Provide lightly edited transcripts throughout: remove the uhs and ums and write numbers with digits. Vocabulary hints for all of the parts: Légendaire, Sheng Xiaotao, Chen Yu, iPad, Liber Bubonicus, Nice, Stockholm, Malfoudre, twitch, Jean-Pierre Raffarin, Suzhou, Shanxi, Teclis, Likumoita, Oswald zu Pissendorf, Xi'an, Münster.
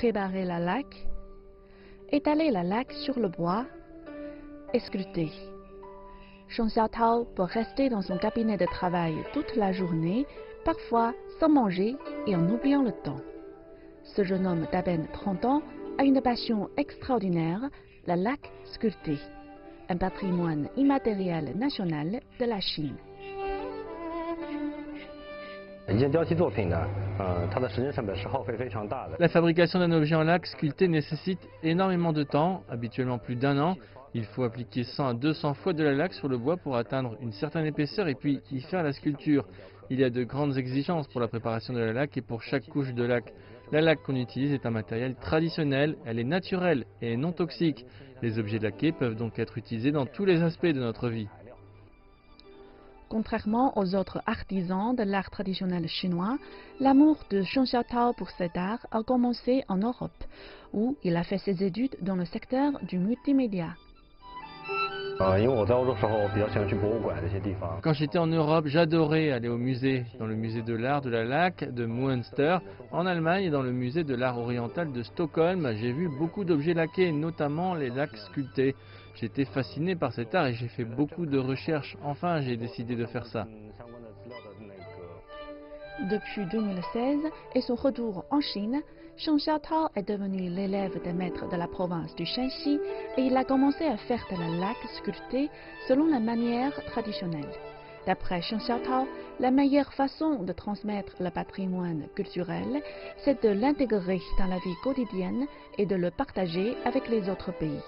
préparer la laque, étaler la laque sur le bois, esculter. Sheng Xiaotao peut rester dans son cabinet de travail toute la journée, parfois sans manger et en oubliant le temps. Ce jeune homme d'à peine 30 ans a une passion extraordinaire, la laque sculptée, un patrimoine immatériel national de la Chine. La fabrication d'un objet en laque sculpté nécessite énormément de temps, habituellement plus d'1 an. Il faut appliquer 100 à 200 fois de la laque sur le bois pour atteindre une certaine épaisseur et puis y faire la sculpture. Il y a de grandes exigences pour la préparation de la laque et pour chaque couche de laque. La laque qu'on utilise est un matériel traditionnel, elle est naturelle et non toxique. Les objets laqués peuvent donc être utilisés dans tous les aspects de notre vie. Contrairement aux autres artisans de l'art traditionnel chinois, l'amour de Sheng Xiaotao pour cet art a commencé en Europe, où il a fait ses études dans le secteur du multimédia. Quand j'étais en Europe, j'adorais aller au musée, dans le musée de l'art de la laque de Münster, en Allemagne et dans le musée de l'art oriental de Stockholm. J'ai vu beaucoup d'objets laqués, notamment les laques sculptés. J'étais fasciné par cet art et j'ai fait beaucoup de recherches. Enfin, j'ai décidé de faire ça. Depuis 2016 et son retour en Chine, Sheng Xiaotao est devenu l'élève des maîtres de la province du Shanxi et il a commencé à faire de la laque sculptée selon la manière traditionnelle. D'après Sheng Xiaotao, la meilleure façon de transmettre le patrimoine culturel, c'est de l'intégrer dans la vie quotidienne et de le partager avec les autres pays.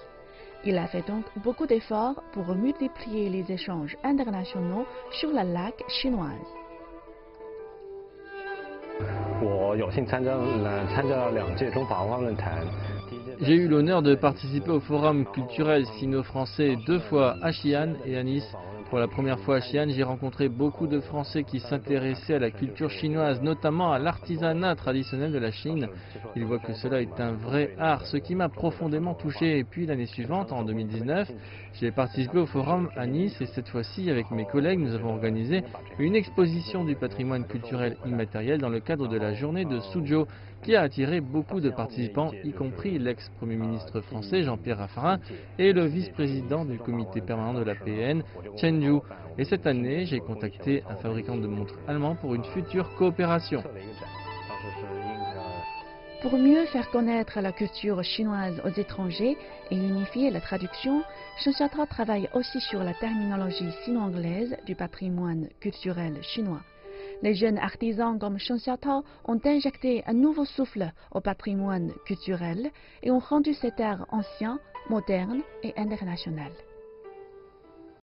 Il a fait donc beaucoup d'efforts pour multiplier les échanges internationaux sur la laque chinoise. J'ai eu l'honneur de participer au forum culturel sino-français 2 fois à Xi'an et à Nice. Pour la première fois à Xi'an, j'ai rencontré beaucoup de Français qui s'intéressaient à la culture chinoise, notamment à l'artisanat traditionnel de la Chine. Ils voient que cela est un vrai art, ce qui m'a profondément touché. Et puis l'année suivante, en 2019, j'ai participé au forum à Nice et cette fois-ci, avec mes collègues, nous avons organisé une exposition du patrimoine culturel immatériel dans le cadre de la journée de Suzhou, qui a attiré beaucoup de participants, y compris l'ex-premier ministre français Jean-Pierre Raffarin et le vice-président du comité permanent de la PN, Chen Yu. Et cette année, j'ai contacté un fabricant de montres allemand pour une future coopération. Pour mieux faire connaître la culture chinoise aux étrangers et unifier la traduction, Sheng Xiaotao travaille aussi sur la terminologie sino-anglaise du patrimoine culturel chinois. Les jeunes artisans comme Sheng Xiaotao ont injecté un nouveau souffle au patrimoine culturel et ont rendu cet art ancien, moderne et international.